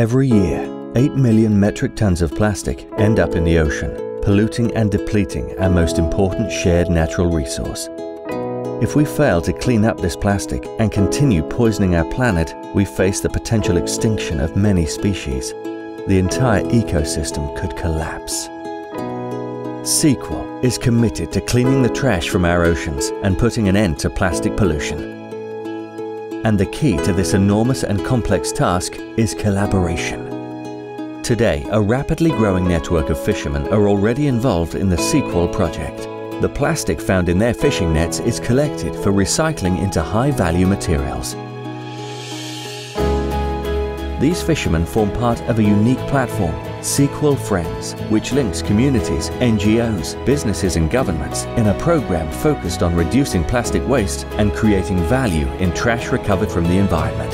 Every year, 8 million metric tons of plastic end up in the ocean, polluting and depleting our most important shared natural resource. If we fail to clean up this plastic and continue poisoning our planet, we face the potential extinction of many species. The entire ecosystem could collapse. Seaqual is committed to cleaning the trash from our oceans and putting an end to plastic pollution. And the key to this enormous and complex task is collaboration. Today, a rapidly growing network of fishermen are already involved in the Seaqual project. The plastic found in their fishing nets is collected for recycling into high-value materials. These fishermen form part of a unique platform, Seaqual Friends, which links communities, NGOs, businesses and governments in a program focused on reducing plastic waste and creating value in trash recovered from the environment.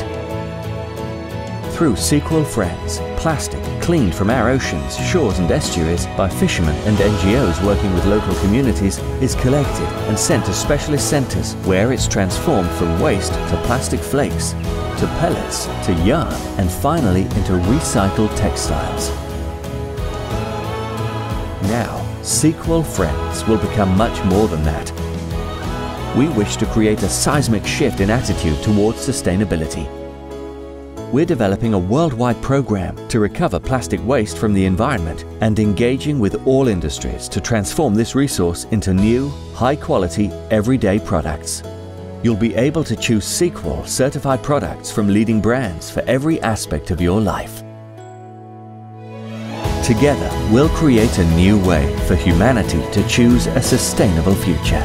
Through Seaqual Friends, plastic cleaned from our oceans, shores and estuaries by fishermen and NGOs working with local communities is collected and sent to specialist centres where it's transformed from waste to plastic flakes, to pellets, to yarn and finally into recycled textiles. Now, Seaqual Friends will become much more than that. We wish to create a seismic shift in attitude towards sustainability. We're developing a worldwide program to recover plastic waste from the environment and engaging with all industries to transform this resource into new, high-quality, everyday products. You'll be able to choose Seaqual certified products from leading brands for every aspect of your life. Together, we'll create a new way for humanity to choose a sustainable future.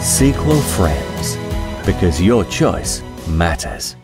Seaqual Friends, because your choice matters.